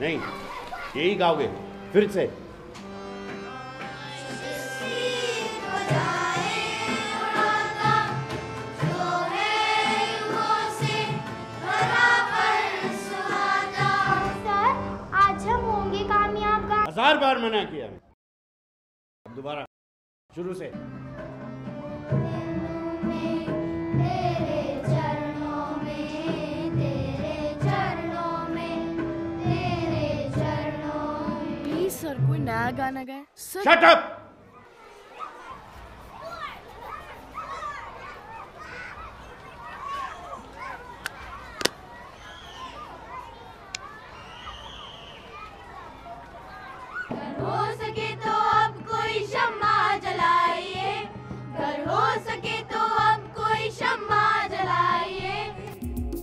नहीं, यही गाओगे फिर से। हजार बार मना किया, अब दोबारा शुरू से। प्लीज सर कोई नया गाना गाए। Shut up. हो सके तो अब कोई शम्मा जलाइए, अगर हो सके तो अब कोई शम्मा जलाइए,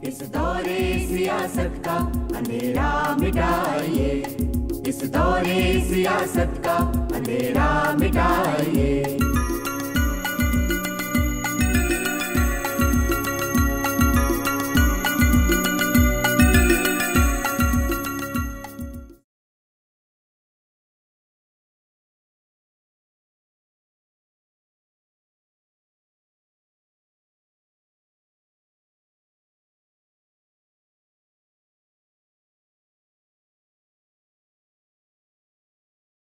इस दौरे सियासत का अंधेरा मिटाइए, इस दौरे सियासत का अंधेरा मिटाइए।